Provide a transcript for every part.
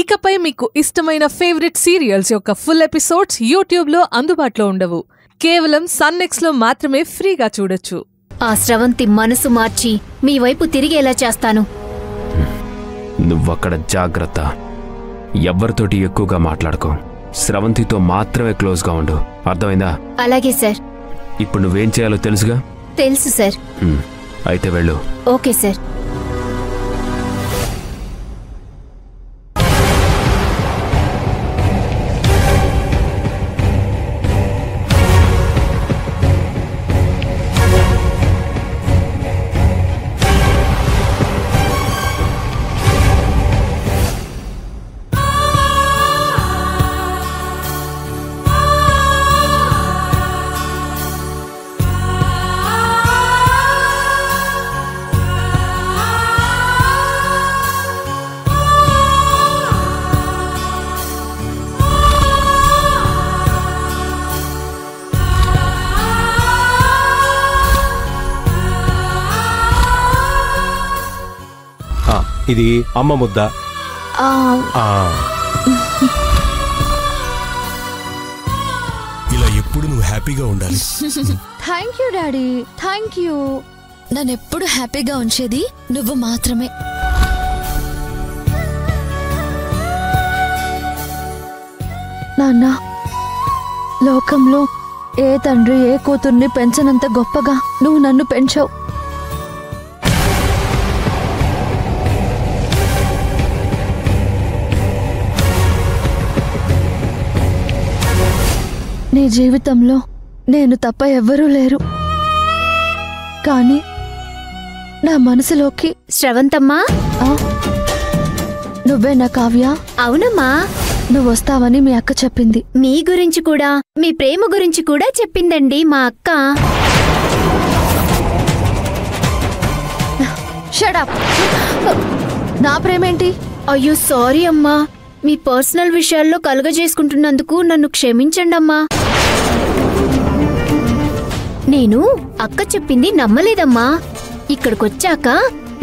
ఇకపై మీకు ఇష్టమైన ఫేవరెట్ సీరియల్స్ యొక్క ఫుల్ ఎపిసోడ్స్ యూట్యూబ్ లో అందుబాటులో ఉండవు. కేవలం సన్ నెక్స్ట్ లో మాత్రమే ఫ్రీగా చూడొచ్చు. ఆ శ్రవంతి మనసు మార్చి మీ వైపు తిరిగేలా చేస్తాను. నువ్వక్కడ జాగ్రత్త, ఎవ్వరితోటి ఎక్కువగా మాట్లాడుకో, శ్రవంతితో మాత్రమే క్లోజ్ గా ఉండు, అర్థమైందా? అలాగే సార్. ఇప్పుడు నువ్వేం చేయాలో తెలుసుగా? తెలుసు సార్. అయితే వెళ్ళు. Okay sir. ఇది అమ్మ ముద్ద. ఇలా ఎప్పుడు నువ్వు హ్యాపీగా ఉండాలి. Thank you daddy, thank you. నన్ను ఎప్పుడు హ్యాపీగా ఉంచేది నువ్వు మాత్రమే. నాన్న, లోకంలో ఏ తండ్రి ఏ కూతుర్ని పెంచనంత గొప్పగా నువ్వు నన్ను పెంచావు. నీ జీవితంలో నేను తప్ప ఎవ్వరూ లేరు, కానీ నా మనసులోకి శ్రవంతమ్మా నువ్వే నా కావ్య. అవునమ్మా, నువ్వు వస్తావని మీ అక్క చెప్పింది. మీ గురించి కూడా, మీ ప్రేమ గురించి కూడా చెప్పిందండి మా అక్క. షడప్, నా ప్రేమేంటి? అయ్యో సారీ అమ్మా, మీ పర్సనల్ విషయాల్లో కలుగజేసుకుంటున్నందుకు నన్ను క్షమించండమ్మా. నేను అక్క చెప్పింది నమ్మలేదమ్మా. ఇక్కడికొచ్చాక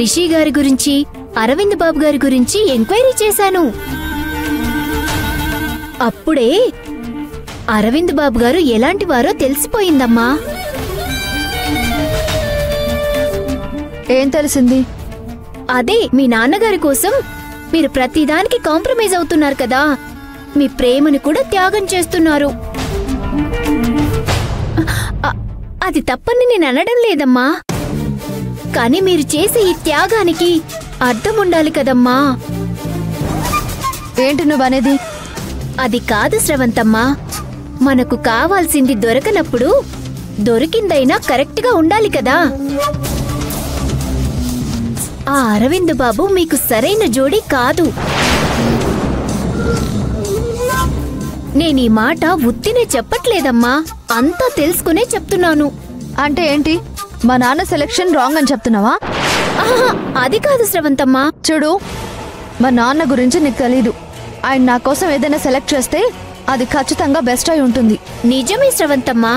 రిషి గారి గురించి, అరవింద్ బాబు గారి గురించి ఎంక్వైరీ చేశాను. అప్పుడే అరవింద్ బాబు గారు ఎలాంటి వారో తెలిసిపోయిందమ్మా. ఏం తెలిసింది? అదే, మీ నాన్నగారి కోసం మీరు ప్రతిదానికి కాంప్రమైజ్ అవుతున్నారు కదా, మీ ప్రేమను కూడా త్యాగం చేస్తున్నారు. అది తప్పని నేను అనడం లేదమ్మా, కానీ మీరు చేసే ఈ త్యాగానికి అర్థం ఉండాలి కదమ్మా. ఏంటి నువ్వనేది? అది కాదు శ్రవంతమ్మా, మనకు కావాల్సింది దొరకనప్పుడు దొరికిందైనా కరెక్ట్గా ఉండాలి కదా. ఆ అరవింద్ బాబు మీకు సరైన జోడీ కాదు. నేనీ మాట ఉత్తినే చెప్పట్లేదమ్మా, అంతా తెలుసుకునే చెప్తున్నాను. అంటే ఏంటి, మా నాన్న సెలక్షన్ రాంగ్ అని చెప్తున్నావా? అది కాదు శ్రవంతమ్మా. చూడు, మా నాన్న గురించి నీకు తెలీదు. ఆయన నా కోసం ఏదైనా సెలెక్ట్ చేస్తే అది ఖచ్చితంగా బెస్ట్ అయి ఉంటుంది. నిజమే శ్రవంతమ్మా,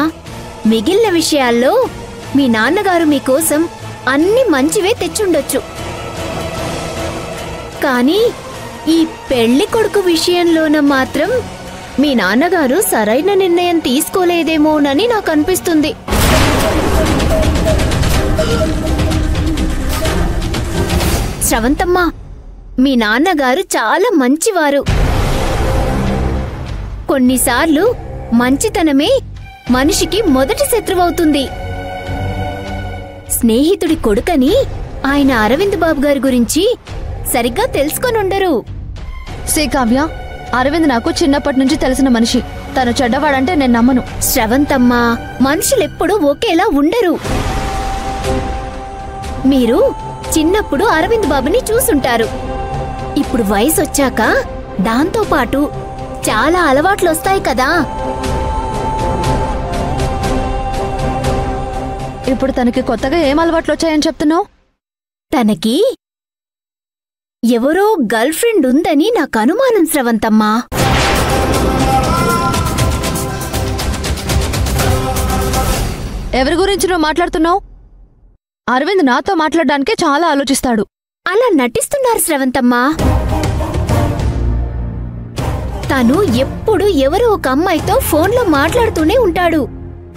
మిగిలిన విషయాల్లో మీ నాన్నగారు మీకోసం అన్ని మంచివే తెచ్చుండొచ్చు, కానీ ఈ పెళ్లి కొడుకు విషయంలోన మాత్రం మీ నాన్నగారు సరైన నిర్ణయం తీసుకోలేదేమోనని నాకు అనిపిస్తుంది. శ్రవంతమ్మ, మీ నాన్నగారు చాలా మంచివారు. కొన్నిసార్లు మంచితనమే మనిషికి మొదటి శత్రువవుతుంది. స్నేహితుడి కొడుకని ఆయన అరవింద్ బాబు గారి గురించి సరిగ్గా తెలుసుకొనుండరు. సే కావ్య, అరవింద్ నాకు చిన్నప్పటి నుంచి తెలిసిన మనిషి. తను చెడ్డవాడంటే నేను నమ్మను. శ్రవంతమ్మా, మనుషులెప్పుడూ ఒకేలా ఉండరు. మీరు చిన్నప్పుడు అరవింద్ బాబుని చూసుంటారు. ఇప్పుడు వయసు వచ్చాక దాంతోపాటు చాలా అలవాట్లొస్తాయి కదా. ఇప్పుడు తనకి కొత్తగా ఏం అలవాట్లు వచ్చాయని చెప్తున్నావు? తనకి ఎవరో గర్ల్ ఫ్రెండ్ ఉందని నాకు అనుమానం శ్రవంతమ్మా. ఎవరి గురించి నువ్వు మాట్లాడుతున్నావు? అరవింద్ నాతో మాట్లాడడానికే చాలా ఆలోచిస్తాడు. అలా నటిస్తున్నారు శ్రవంతమ్మా. తను ఎప్పుడు ఎవరో ఒక అమ్మాయితో ఫోన్ లో మాట్లాడుతూనే ఉంటాడు.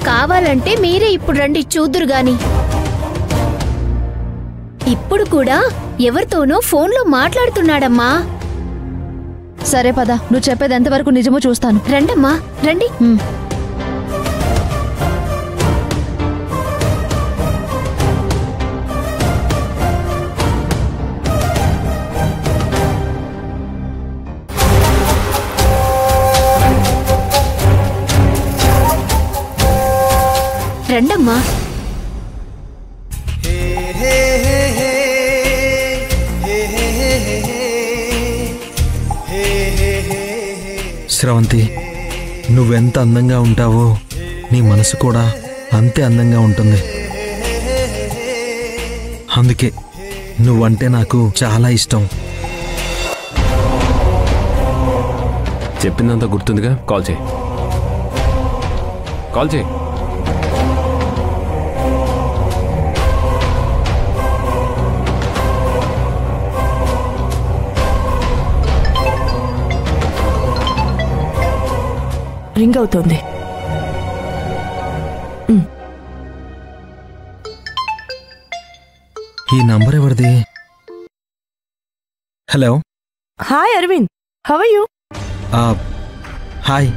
కావాలంటే మీరే ఇప్పుడు రండి చూదురు గాని. ఇప్పుడు కూడా ఎవర్తోనో ఫోన్ లో మాట్లాడుతున్నాడమ్మా. సరే పద, నువ్వు చెప్పేది ఎంతవరకు నిజమో చూస్తాను. రండమ్మా రండి. రండమ్మా. శ్రవంతి, నువ్వెంత అందంగా ఉంటావో నీ మనసు కూడా అంతే అందంగా ఉంటుంది. అందుకే నువ్వంటే నాకు చాలా ఇష్టం. చెప్పిందంతా గుర్తుందిగా? కాల్ చేయి, కాల్ చేయి. రింగ్ అవుతోంది. ఈ నంబర్ ఎవరిది? Hello. Hi Aravind, how are you? Hi,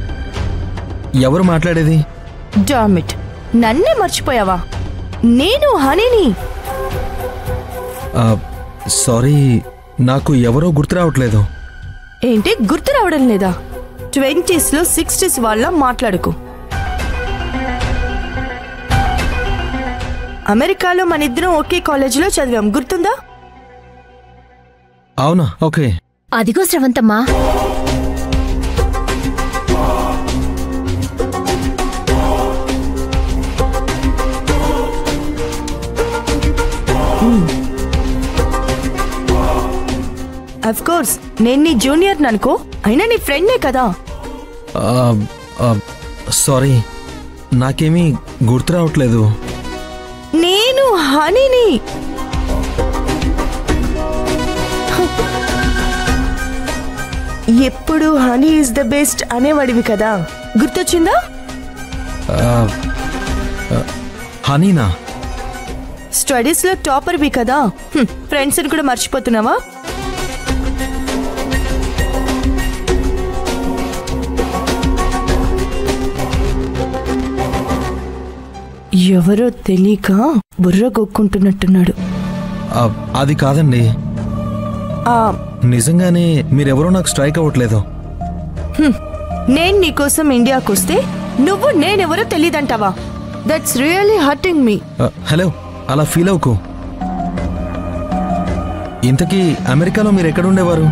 ఎవరు మాట్లాడేది? డామ్ ఇట్, నన్నే మర్చిపోయావా? నేను హనీని. సారీ, నాకు ఎవరో గుర్తు రావట్లేదు. ఏంటి గుర్తు రావడం లేదా? 20s లో 60s వాళ్ళ మాట్లాడుకు. అమెరికాలో మన ఇద్దరం ఒకే కాలేజీలో చదివాం, గుర్తుందా? అవునా? ఓకే. అదిగో శ్రవంతమ్మా, అఫ్ కోర్స్ నేను నీ జూనియర్ ననుకో, అయినా నీ ఫ్రెండే కదా. సారీ, నాకేమీ గుర్తు రావట్లేదు. నేను హనీని. ఎప్పుడు హనీ ఈజ్ ద బెస్ట్ అనేవాడివి కదా, గుర్తొచ్చిందా? హనీనా? స్టడీస్ లో టాపర్వి కదా, ఫ్రెండ్స్ ని కూడా మర్చిపోతున్నావా? ఎవరో తెలియక బుర్ర గొక్కుంటున్నట్టున్నాడు. అది కాదండి, నిజంగానే మీరెవరో నాకు స్ట్రైక్ అవ్వట్లేదు. నేను నీకోసం ఇండియాకి వస్తే నువ్వు నేనెవరో తెలియదంటావా? That's really hurting me. Hello, అలా ఫీల్ అవ్వకు. ఇంతకీ అమెరికాలో మీరు ఎక్కడ ఉండేవారు?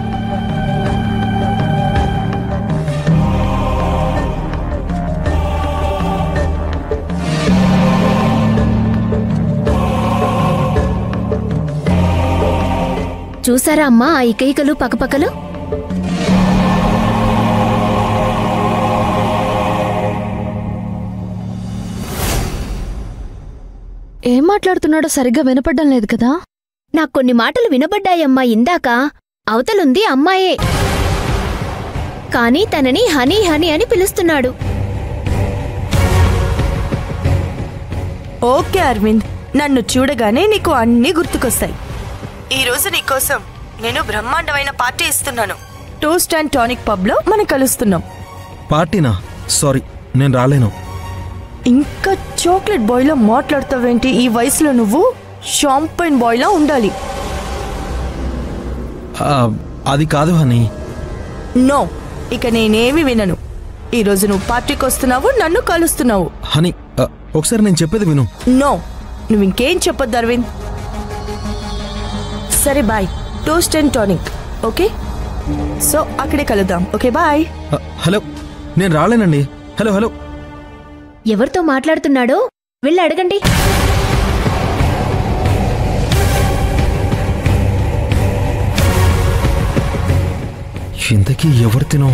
చూసారా అమ్మా ఆ ఇకైకలు పక్కపక్కలు? ఏం మాట్లాడుతున్నాడో సరిగ్గా వినపడ్డం లేదు కదా. నాకు కొన్ని మాటలు వినబడ్డాయమ్మా ఇందాక. అవతలుంది అమ్మాయే, కానీ తనని హనీ హనీ అని పిలుస్తున్నాడు. ఓకే అరవింద్, నన్ను చూడగానే నీకు అన్నీ గుర్తుకొస్తాయి. ఈ రోజు నీకోసం నేను బ్రహ్మాండమైన పార్టీ ఇస్తున్నాను. టోస్ట్ అండ్ టానిక్ పబ్ లో మనం కలుస్తున్నాం. పార్టీనా? సారీ, నేను రాలేను. ఇంకా చాక్లెట్ బాయ్ లో మాట్లాడతావేంటి? ఈ వయసులో నువ్వు షాంపైన్ బాయ్ లా ఉండాలి. అది కాదు హనీ. నో, ఇక నేనేమి వినను. ఈ రోజు నువ్వు పార్టీకి వస్తున్నావు, నన్ను కలుస్తున్నావు. హనీ, ఒకసారి నేను చెప్పేది విను. నో, నువ్వు ఇంకేం చెప్పొద్దు అరవింద్. సరే bye, toast and tonic. Okay, so అక్కడే కలుద్దాం. Okay bye. హలో, నేను రాలేనండి. హలో హలో, ఎవరితో మాట్లాడుతున్నాడో వెళ్ళి అడగండి. ఇంతకీ ఎవరితోనో?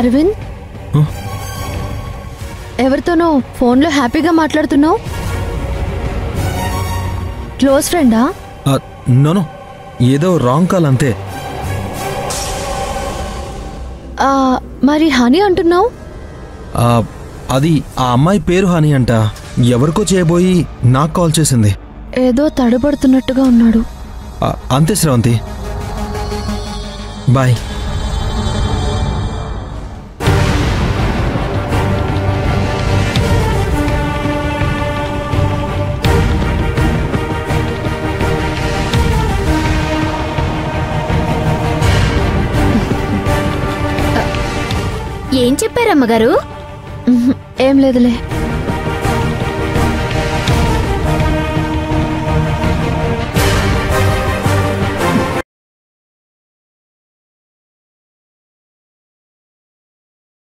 అరవింద్, ఎవరితోనో ఫోన్లో హ్యాపీగా మాట్లాడుతున్నావు? క్లోజ్ ఫ్రెండా? నో నో, ఏదో రాంగ్ కాల్ అంతే. మరి హాని అంటున్నావు? అది ఆ అమ్మాయి పేరు హాని అంట. ఎవరికో చేయబోయి నాకు కాల్ చేసింది. ఏదో తడబడుతున్నట్టుగా ఉన్నాడు. అంతే శ్రవంతి, బాయ్. ఏం చెప్పారమ్మగారు? ఏం లేదులే.